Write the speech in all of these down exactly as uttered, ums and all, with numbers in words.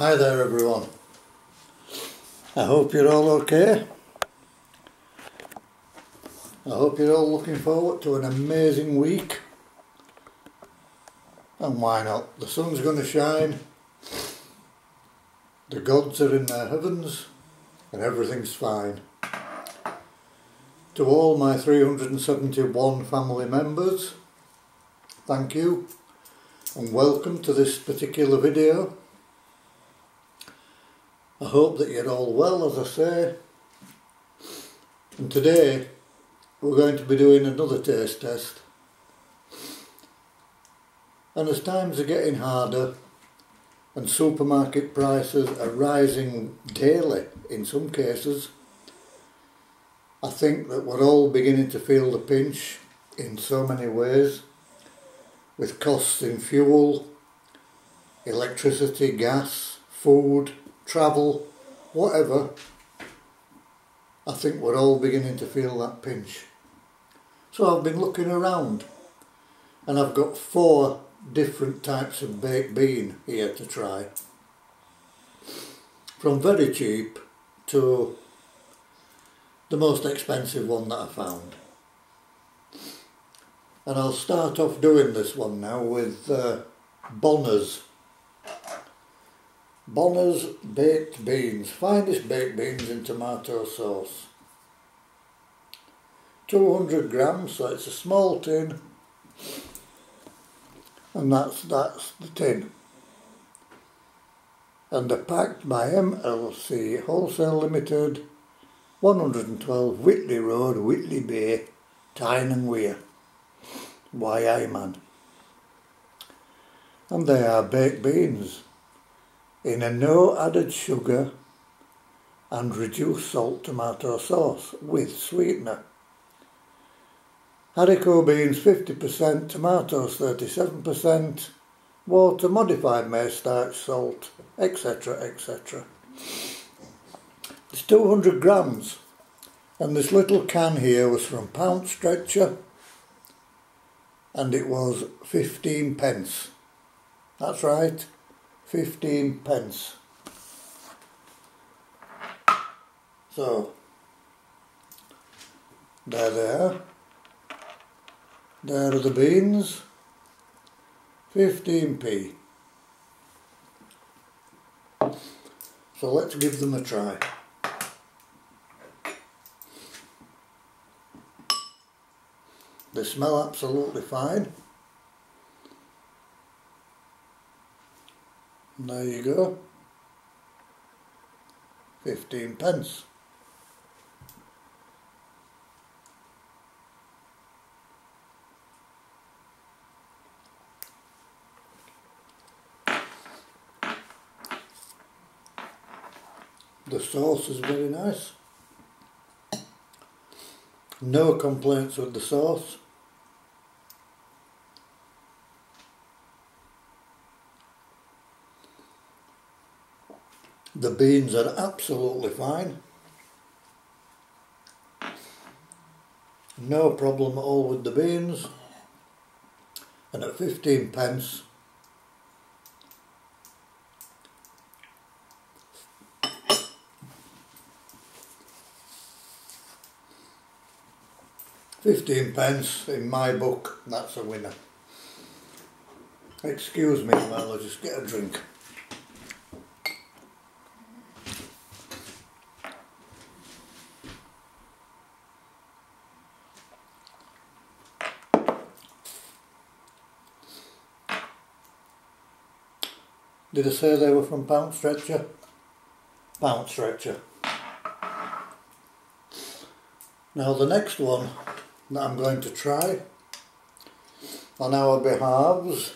Hi there everyone, I hope you're all okay. I hope you're all looking forward to an amazing week, and why not? The sun's going to shine, the gods are in their heavens, and everything's fine. To all my three hundred and seventy-one family members, thank you and welcome to this particular video. I hope that you're all well, as I say, and today we're going to be doing another taste test. And as times are getting harder and supermarket prices are rising daily in some cases, I think that we're all beginning to feel the pinch in so many ways, with costs in fuel, electricity, gas, food, travel, whatever. I think we're all beginning to feel that pinch. So I've been looking around and I've got four different types of baked bean here to try, from very cheap to the most expensive one that I found. And I'll start off doing this one now with uh, Bonners. Bonners baked beans, finest baked beans in tomato sauce. two hundred grams, so it's a small tin, and that's that's the tin. And they're packed by M L C Wholesale Limited, one hundred and twelve Whitley Road, Whitley Bay, Tyne and Weir. Why, aye, man. And they are baked beans in a no added sugar and reduced salt tomato sauce with sweetener. Haricot beans fifty percent, tomatoes thirty-seven percent, water, modified maize starch, salt, etc, et cetera. It's two hundred grams, and this little can here was from Poundstretcher, and it was fifteen pence. That's right, fifteen pence. So there they are. There are the beans, fifteen p. So let's give them a try. They smell absolutely fine. There you go, fifteen pence. The sauce is very nice. No complaints with the sauce. The beans are absolutely fine. No problem at all with the beans. And at fifteen pence, fifteen pence in my book, that's a winner. Excuse me while I just get a drink. Did I say they were from Poundstretcher? Poundstretcher. Now the next one that I'm going to try on our behalves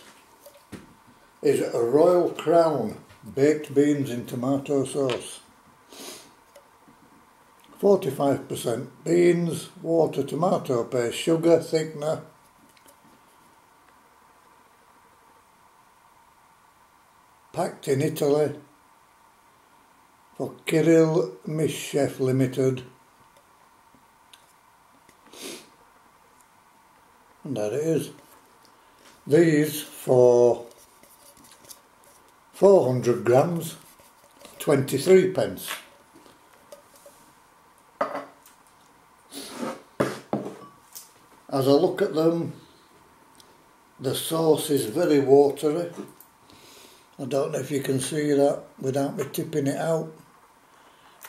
is a Royal Crown baked beans in tomato sauce. forty-five percent beans, water, tomato paste, sugar, thickener. Packed in Italy for Kirill Mischef Limited. And there it is. These for four hundred grams twenty-three pence. As I look at them, the sauce is very watery. I don't know if you can see that without me tipping it out,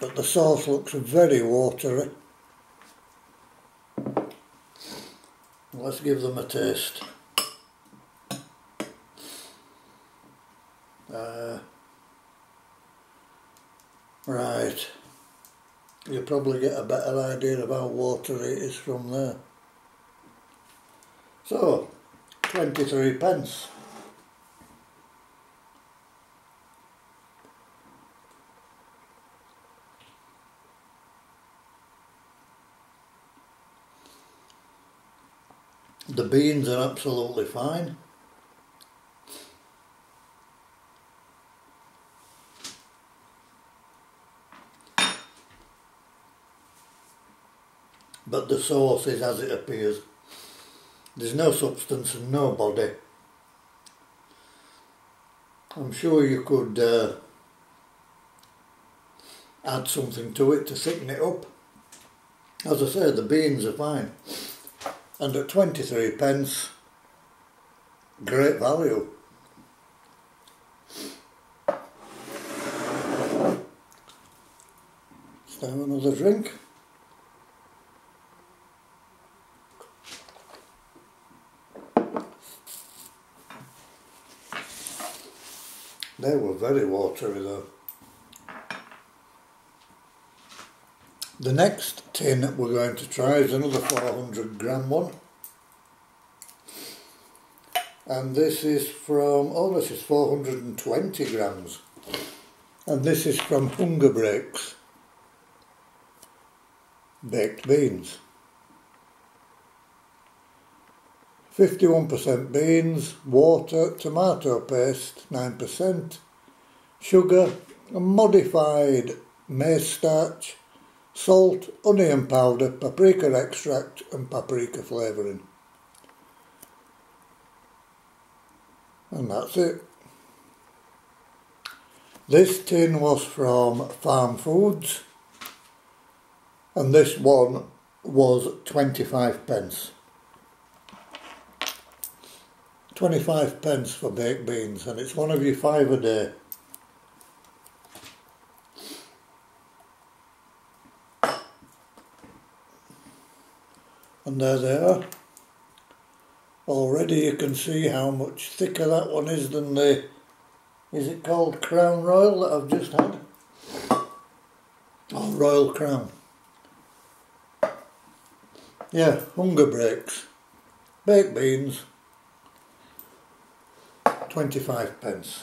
but the sauce looks very watery. Let's give them a taste. Uh, right, you'll probably get a better idea of how watery it is from there. So, twenty-three pence. The beans are absolutely fine. But the sauce is as it appears. There's no substance and no body. I'm sure you could uh, add something to it to thicken it up. As I say, the beans are fine. And at twenty-three pence, great value. Let's have another drink. They were very watery though. The next tin that we're going to try is another four hundred gram one. And this is from, oh this is four hundred twenty grams. And this is from Hunger Breaks. Baked beans. fifty-one percent beans, water, tomato paste, nine percent, sugar, a modified maize starch, salt, onion powder, paprika extract and paprika flavouring. And that's it. This tin was from Farmfoods and this one was twenty-five pence. twenty-five pence for baked beans, and it's one of your five a day. And there they are. Already you can see how much thicker that one is than the, is it called Crown Royal that I've just had? Oh, Royal Crown. Yeah, Hunger Breaks. Baked beans. twenty-five pence.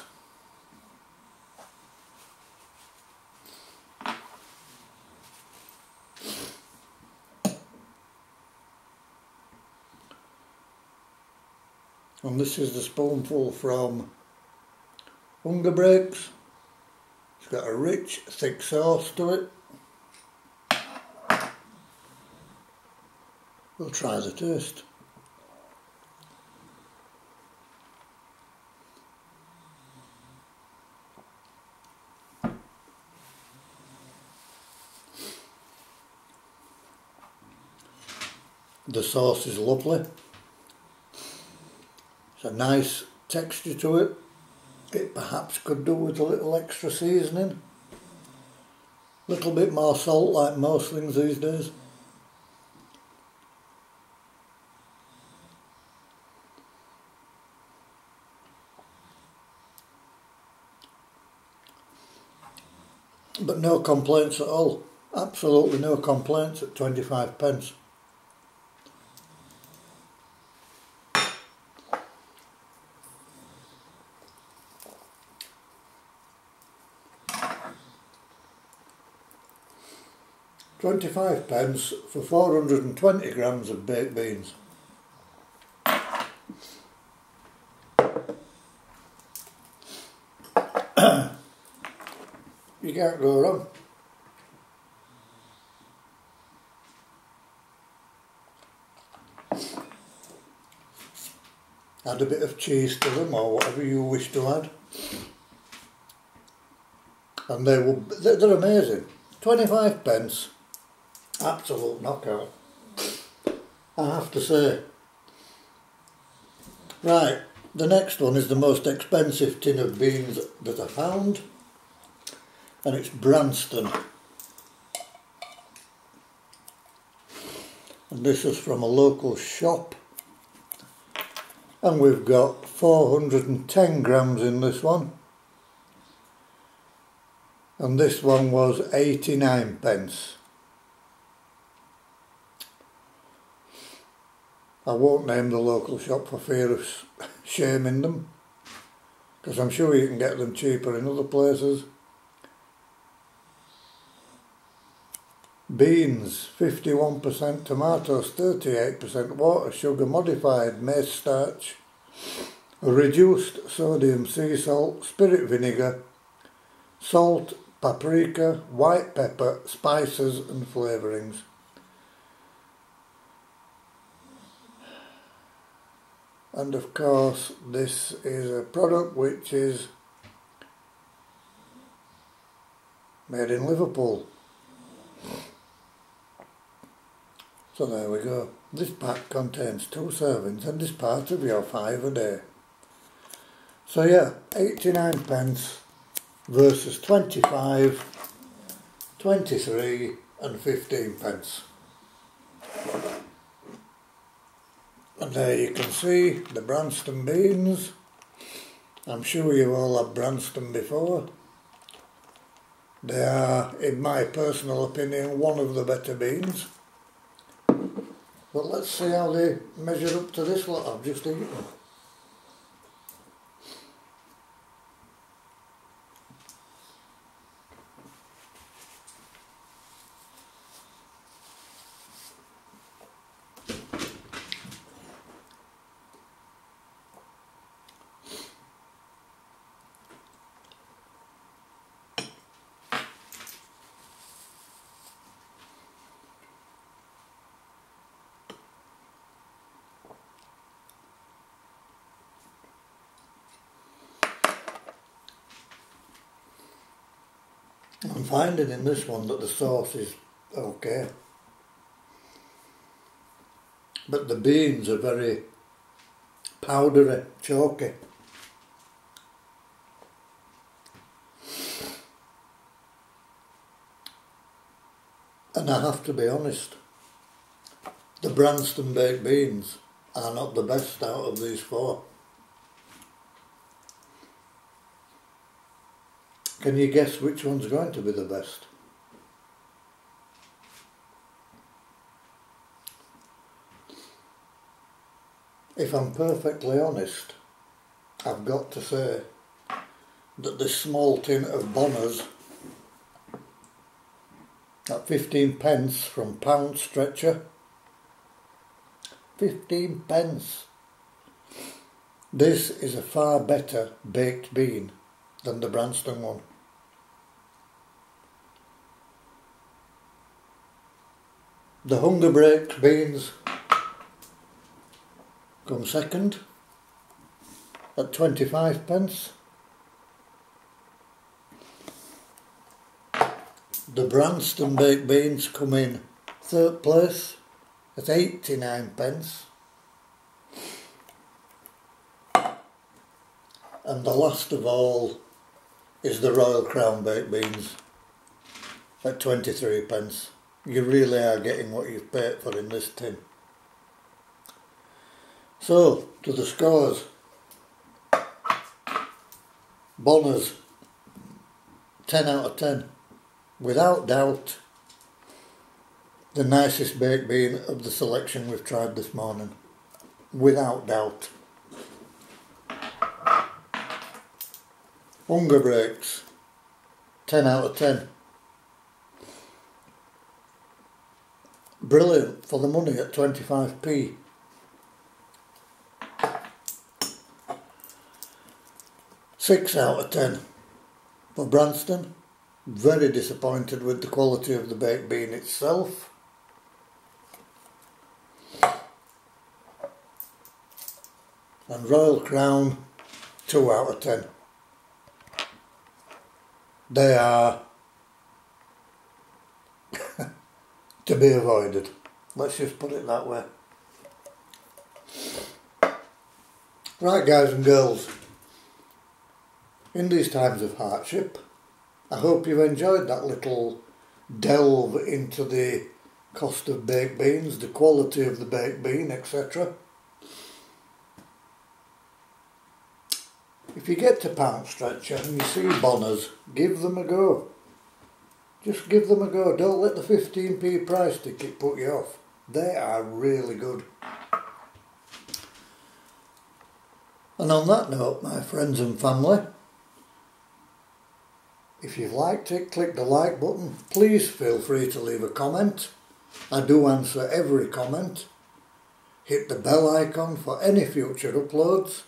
And this is the spoonful from Hunger Breaks. It's got a rich, thick sauce to it. We'll try the taste. The sauce is lovely. It's a nice texture to it. It perhaps could do with a little extra seasoning. A little bit more salt like most things these days. But no complaints at all. Absolutely no complaints at twenty-five pence. twenty-five pence for four hundred twenty grams of baked beans. You can't go wrong. Add a bit of cheese to them or whatever you wish to add. and they will, they're amazing. twenty-five pence, absolute knockout, I have to say. Right, the next one is the most expensive tin of beans that I found, and it's Branston. And this is from a local shop, and we've got four hundred and ten grams in this one, and this one was eighty-nine pence. I won't name the local shop for fear of shaming them, because I'm sure you can get them cheaper in other places. Beans, fifty-one percent tomatoes, thirty-eight percent water, sugar modified, maize starch, reduced sodium sea salt, spirit vinegar, salt, paprika, white pepper, spices and flavourings. And of course this is a product which is made in Liverpool. So there we go. This pack contains two servings and is part of your five a day. So yeah, eighty-nine pence versus twenty-five, twenty-three and fifteen pence. And there you can see the Branston beans. I'm sure you've all had Branston before. They are, in my personal opinion, one of the better beans. But let's see how they measure up to this lot I've just eaten. I'm finding in this one that the sauce is okay, but the beans are very powdery, chalky. And I have to be honest, the Branston baked beans are not the best out of these four. Can you guess which one's going to be the best? If I'm perfectly honest, I've got to say that this small tin of Bonners at fifteen pence from Poundstretcher, fifteen pence, this is a far better baked bean than the Branston one. The Hunger Breaks beans come second at twenty-five pence. The Branston baked beans come in third place at eighty-nine pence. And the last of all is the Royal Crown baked beans at twenty-three pence. You really are getting what you've paid for in this tin. So, to the scores. Bonners, ten out of ten. Without doubt, the nicest baked bean of the selection we've tried this morning. Without doubt. Hunger Breaks, ten out of ten. Brilliant for the money at twenty-five p. six out of ten for Branston. Very disappointed with the quality of the baked bean itself. And Royal Crown, two out of ten. They are to be avoided. Let's just put it that way. Right, guys and girls, in these times of hardship, I hope you've enjoyed that little delve into the cost of baked beans, the quality of the baked bean, et cetera. If you get to Poundstretcher and you see Bonners, give them a go. Just give them a go. Don't let the fifteen p price ticket put you off. They are really good. And on that note, my friends and family, if you've liked it, click the like button. Please feel free to leave a comment. I do answer every comment. Hit the bell icon for any future uploads.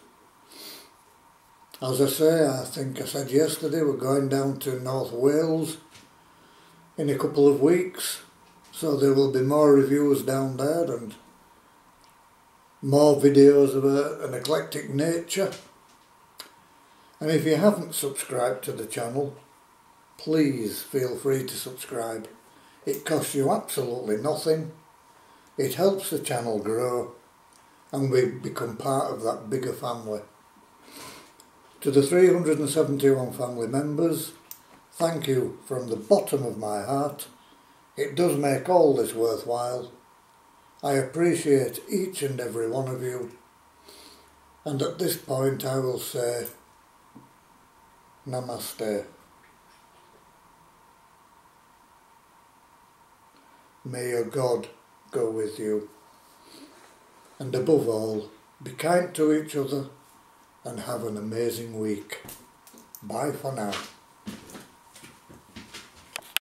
As I say, I think I said yesterday, we're going down to North Wales in a couple of weeks, so there will be more reviews down there and more videos of a, an eclectic nature. And if you haven't subscribed to the channel, please feel free to subscribe. It costs you absolutely nothing. It helps the channel grow and we become part of that bigger family. To the three hundred and seventy-one family members, thank you from the bottom of my heart. It does make all this worthwhile. I appreciate each and every one of you. And at this point I will say, Namaste. May your God go with you. And above all, be kind to each other. And have an amazing week. Bye for now.